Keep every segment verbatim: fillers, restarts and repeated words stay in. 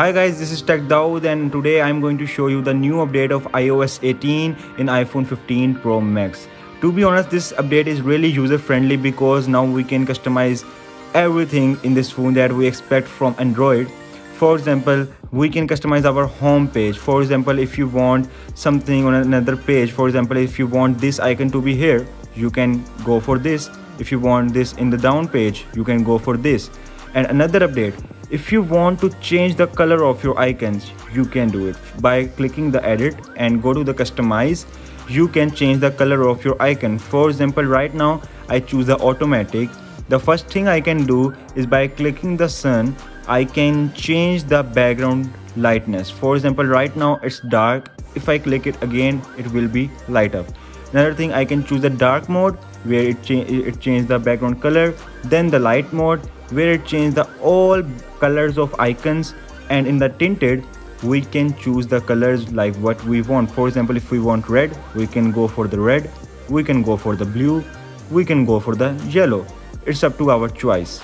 Hi guys, this is Tech Daud and today I'm going to show you the new update of i O S eighteen in iPhone fifteen Pro Max. To be honest, this update is really user friendly because now we can customize everything in this phone that we expect from Android. For example, we can customize our home page. For example, if you want something on another page, for example, if you want this icon to be here, you can go for this. If you want this in the down page, you can go for this. And another update, if you want to change the color of your icons, you can do it by clicking the edit and go to the customize. You can change the color of your icon. For example, right now I choose the automatic. The first thing I can do is by clicking the sun, I can change the background lightness. For example, right now it's dark. If I click it again, it will be light up. Another thing, I can choose the dark mode where it, cha it changes the background color, then the light mode where it changes the all colors of icons, and in the tinted we can choose the colors like what we want. For example, if we want red, we can go for the red, we can go for the blue, we can go for the yellow. It's up to our choice.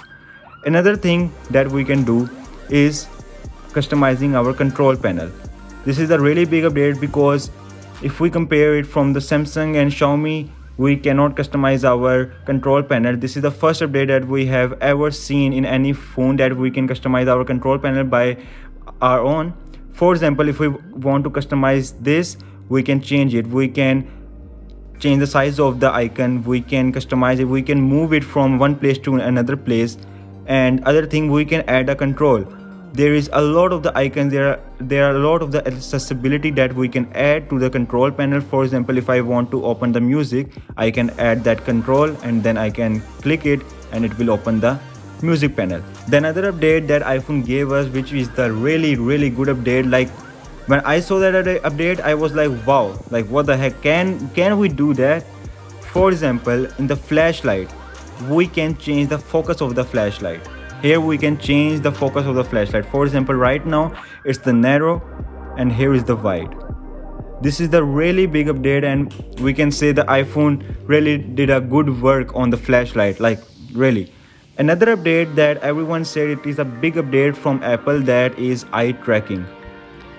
Another thing that we can do is customizing our control panel. This is a really big update because if we compare it from the Samsung and Xiaomi, we cannot customize our control panel. This is the first update that we have ever seen in any phone that we can customize our control panel by our own. For example, if we want to customize this, we can change it. We can change the size of the icon. We can customize it. We can move it from one place to another place. And other thing, we can add a control. There is a lot of the icons, there are, there are a lot of the accessibility that we can add to the control panel. For example, if I want to open the music, I can add that control and then I can click it and it will open the music panel. Then another update that iPhone gave us, which is the really really good update. Like when I saw that update, I was like, wow, like what the heck, can, can we do that? For example, in the flashlight, we can change the focus of the flashlight. Here we can change the focus of the flashlight. For example, right now it's the narrow and here is the wide. This is the really big update and we can say the iPhone really did a good work on the flashlight, like really. Another update that everyone said it is a big update from Apple, that is eye tracking.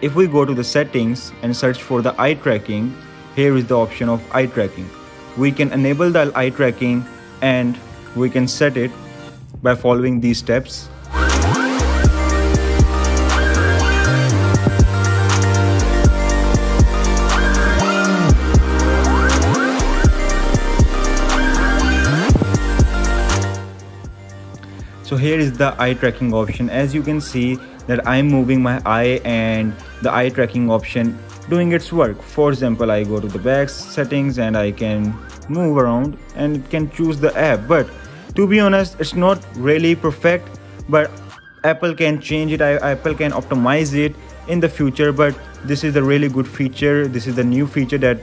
If we go to the settings and search for the eye tracking, here is the option of eye tracking. We can enable the eye tracking and we can set it by following these steps. So here is the eye tracking option. As you can see that I'm moving my eye and the eye tracking option doing its work. For example, I go to the back settings and I can move around and it can choose the app. But to be honest, it's not really perfect, but Apple can change it, Apple can optimize it in the future. But this is a really good feature. This is the new feature that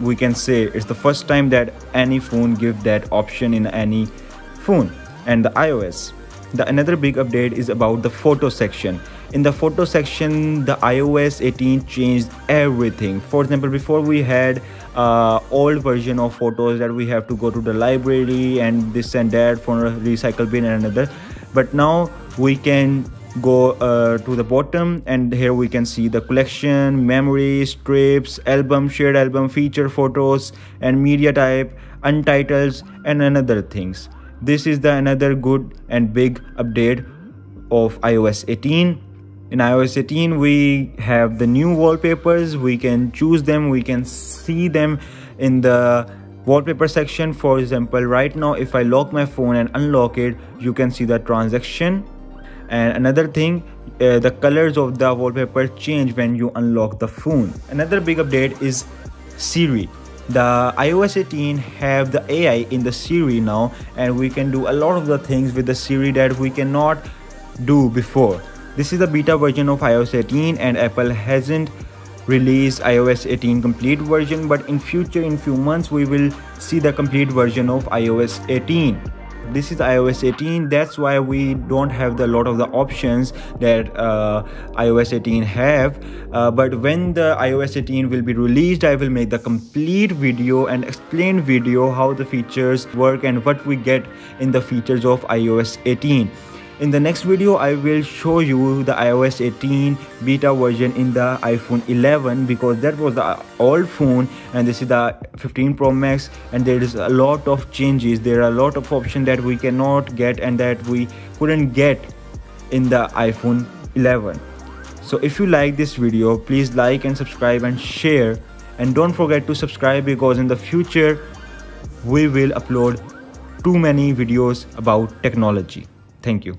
we can say it's the first time that any phone gives that option in any phone and the iOS. The another big update is about the photo section. In the photo section, the i O S eighteen changed everything. For example, before we had uh, old version of photos that we have to go to the library and this and that for a recycle bin and another. But now we can go uh, to the bottom and here we can see the collection, memory, strips, album, shared album, feature photos, and media type, untitles, and another things. This is the another good and big update of i O S eighteen. In i O S eighteen we have the new wallpapers. We can choose them, we can see them in the wallpaper section. For example, right now if I lock my phone and unlock it, you can see the transaction. And another thing, uh, the colors of the wallpaper change when you unlock the phone. Another big update is Siri. The i O S eighteen have the A I in the Siri now and we can do a lot of the things with the Siri that we cannot do before. This is the beta version of i O S eighteen and Apple hasn't released i O S eighteen complete version, but in future, in few months, we will see the complete version of i O S eighteen. This is i O S eighteen, that's why we don't have the lot of the options that uh, i O S eighteen have, uh, but when the i O S eighteen will be released, I will make the complete video and explain video how the features work and what we get in the features of i O S eighteen. In the next video, I will show you the i O S eighteen beta version in the iPhone eleven, because that was the old phone and this is the fifteen Pro Max, and there is a lot of changes. There are a lot of options that we cannot get and that we couldn't get in the iPhone eleven. So if you like this video, please like and subscribe and share, and don't forget to subscribe, because in the future we will upload too many videos about technology. Thank you.